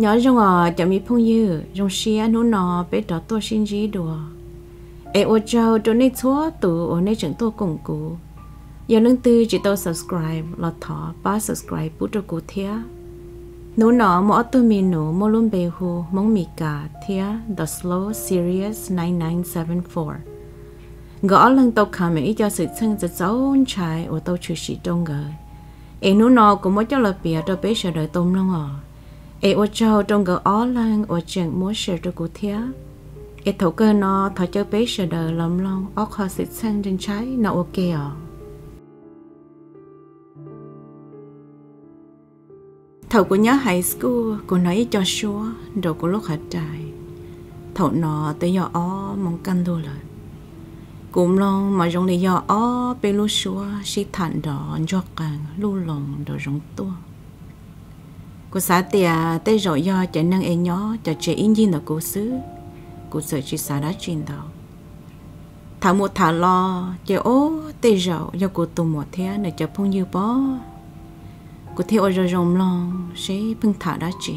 nhỏ rong à chậm mi phong như rong xia nô nọ bé đỏ to xin gì đùa em ô trâu cho nên chúa tụ ở nơi chẳng tôi cùng cụ giờ nâng tư chỉ tôi subscribe là thọ ba subscribe bút cho cụ thía nô nọ mỗi tôi mi nô mỗi luôn bề hồ mong mi cả thía Theslowserious9974 gõ lần tàu khả mỹ cho sự thân giật dấu trái của tàu chữ sĩ đông ngờ em nô nọ cũng mỗi cho là bìa cho bé sợ đời tôm long à em ô trâu trong gỡ ó lần ở trường muốn sợ cho cụ thía cái thổ cơ nó thọ cho bé sờ đờ lầm long óc họ xịt sang trên trái nó ok à thầu của nhớ high school của nói cho xua đồ của lúc hạt trại thầu nó tới do ó mong căn thôi rồi cũng long mà rong đi do ó bên lúc xua xịt thản đỏ cho càng lu lồng đồ rong tua của xã tiề tới rồi do chạy năng em nhó cho chị yên nhiên là cố xứ cụ sợ chị xã đã truyền đạo thảo một thảo lo chị ố tê rậu do cụ tù một thế để cho phong như bó cụ theo ôi rồng long sẽ phân thảo đã chị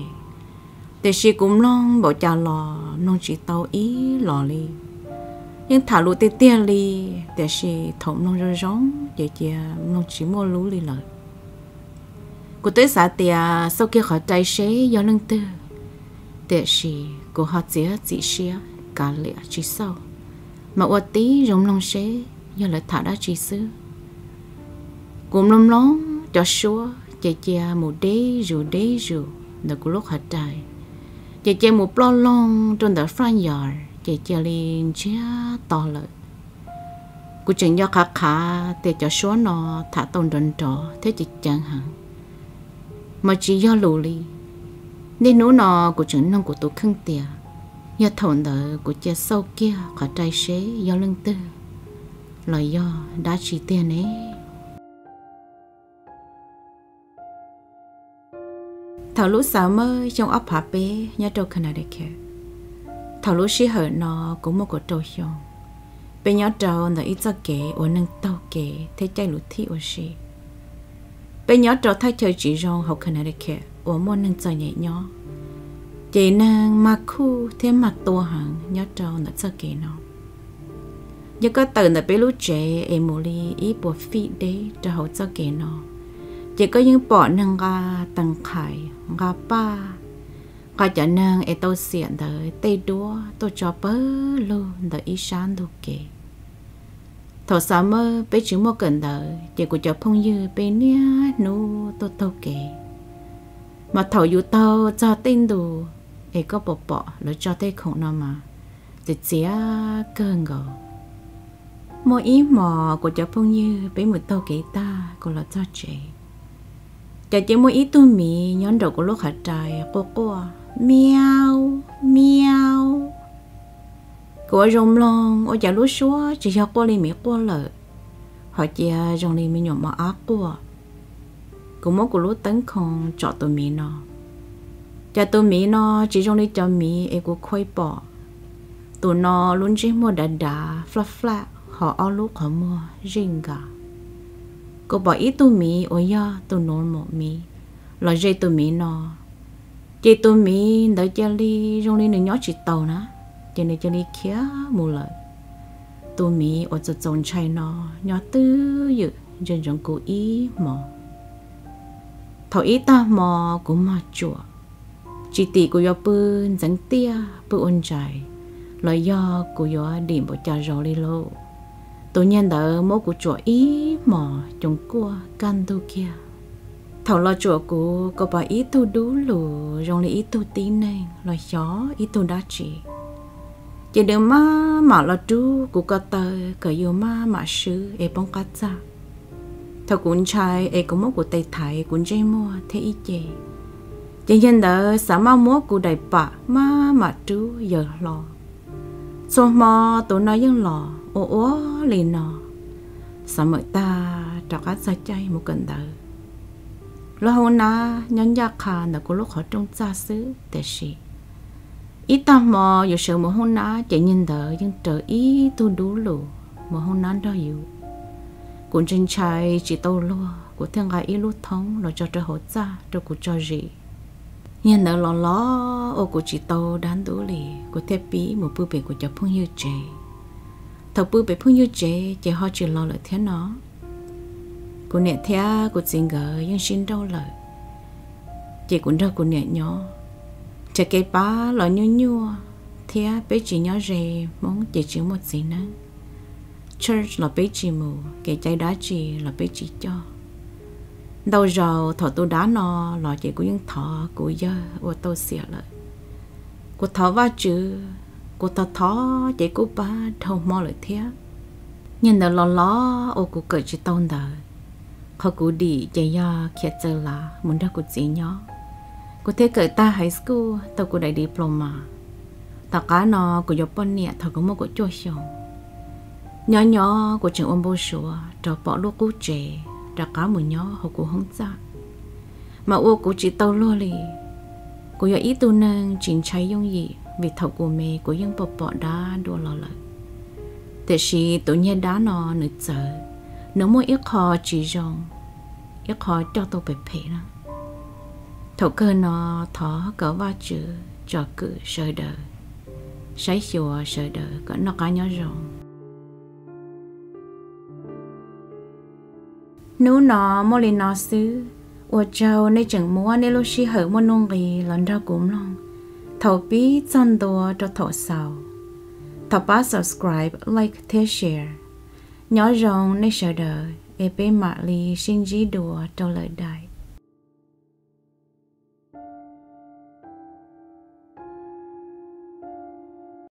để chị cũng long bảo cha lò non chị tao ý lò li nhưng thảo lụ tê tia li để chị thủng non rơi rống để chị non chỉ mua lú li lợi cụ tới xã tiề sau kia khỏi trai sẽ do nâng tư để chị cô họ dễ chỉ xia cả lẽ chỉ sau mà ủa tí rồng long xế do lại thả đã chỉ xứ cùng lông lóng cho xua chạy chia một đế rù được của lúc hạt trời chạy chia một lo long trong the front yard chạy chia lên chia to lợi của chuyện do khả khả để cho xua nó thả tồn đồn trọ thế chỉ chẳng hạn mà chỉ do lù li nên nỗi nọ của chuyện nông của tôi khăng tìa do thổn đỡ của cha sâu kia khỏi trai xế do lưng tư lời do đã chỉ tiền ấy thảo lũ xả mơ trong ấp hạ bé nhà trâu khăn này kẹt thảo lũ xí hở nọ của một của trâu xong bên nhà trâu là ít ra kẻ ở nâng tàu kẻ thế chạy lũ thi ở xí bên nhà trâu thay chơi chỉ rong học khăn này kẹt ủa môn nâng trời nhẹ nhó chị nàng mà khu thêm mặt tua hẳn nhớ trâu nó sơ kể nó nhớ có từ là bé lúc trẻ em mô li ý bộ phí đế cho hậu sơ kể nó chỉ có những bỏ nâng ra tầng khải ra ba có chả nâng em tao xịn tới tê đua tôi cho bớ luôn tới ý sáng đồ kể thổ xa mơ bé chứng mô cần tới chị của cho phong như bé nia nô tôi tâu kể mà thầu dù tao cho tên đồ ấy có bỏ bỏ lỡ cho tên khổng nó mà thì chỉ cơn gò mỗi ý mò của cháu phong như bé một tao kể ta của là cho trẻ chả chỉ mỗi ý tôi mì nhón đầu của lúc hạt trời cô miao miao của rồng long ở chả lúa xúa chỉ cho cô lên mía cô lợ họ chỉ rồng lên mía nhộn mà ác cô cũng mốt của lũ tấn không cho tụi mì nó cho tụi mì nó chỉ trong đi cho mì em cũng khơi bỏ tụi nó luôn chỉ mua đà flat flat họ ao lúc họ mua riêng cả cô bỏ ít tụi mì ôi ya tụi nó một mì là dây tụi mì nó chị tụi mì đợi cho đi trong đi nhỏ chỉ tàu nữa cho nên cho đi khía một lần tụi mì ở chỗ trồng chai nó nhỏ tư dự trên trong cố ý mò thảo ít ta mò của mà chùa chỉ tỷ của do bươn dáng tia bươn ôn trái lời do của do điểm bộ trà rau lê lô tự nhiên đỡ mẫu của chùa ý mò trồng cua can tu kia thảo lo chùa của có bà ý tu đú lù rong lê ý tu tí này lời gió ý tu đá chỉ đừng mà lo chú của cơ tờ cờ yêu mà sư e bông cá cha thầu cũng trai ấy có mốt của tây thái cũng dây mua thế ý chê chẳng nhân đỡ xã mau mốt của đại bạ mà trú giờ lò xô mò tụi nó dân lò ô ô lì nò xã mời ta trọ cá xa chay một cần đỡ lo hô na nhân gia khà là có lúc họ trong xa xứ tệ sĩ ít ta mò dù sợ một hôn na chẳng nhân đỡ nhưng trở ý tu đủ lù một hôn na đó hiểu cũng trên trái chỉ tàu lúa của thiên gái ít lúa thống nó cho trời hỗ trợ cho cuộc cho gì Nhân đó lò lò ô của chị tàu đán đủ lì của thép bí một bưu bể của cháu phong như trẻ. Thầu bưu bể phong như trẻ chị họ chỉ lo lợi thế nó. Của nẹ thea của chị ngờ nhưng xin đâu lợi. Chị cũng đâu của nẹ nhỏ. Chị cái bá lò nhu nhu. Thea bé chị nhỏ rề mong chị chữ một gì nữa. Church là bé chị mù cái trái đá chị là bé chị cho. Đâu rồi thọ tôi đá nó là chị của những thọ của giờ của tôi xỉa lại của thọ va chữ của thọ thọ chị của ba thâu mò lại thế nhìn đầu lò ló ô của cởi chị tôn đời họ của đi chạy ra kia chơi là muốn đâu của chị nhó của thế cởi ta high school tao của đại diploma tao cá nó của Japan nè thọ của một của chua sầu nhỏ nhỏ của trường ông bố sủa trò bỏ lúa cú trẻ ra cá mùi nhỏ họ cũng không ra mà ô của chị tao lo lì của giờ ít tu nương chỉnh cháy dung gì vì thầu của mẹ của dân bọt bọt đá đua lò lợn thế thì tự nhiên đá nó nứt giờ nó mỗi ít khó chỉ rong ít khó cho tôi bẹp phệ đó thầu cơ nó thó cỡ ba chữ cho cự sờ đờ sấy chùa sờ đờ cỡ nó cá nhỏ rong nếu nó mò lên nó xứ, ở châu nơi chừng múa nơi lối xí hở mua nông gì lần ra cũng long, thầu bí chân đồ cho thầu sầu, thầu bá subscribe like thế share, nhỏ rộng nơi sợ đời, em bé mạ li xin dí đùa cho lời đại.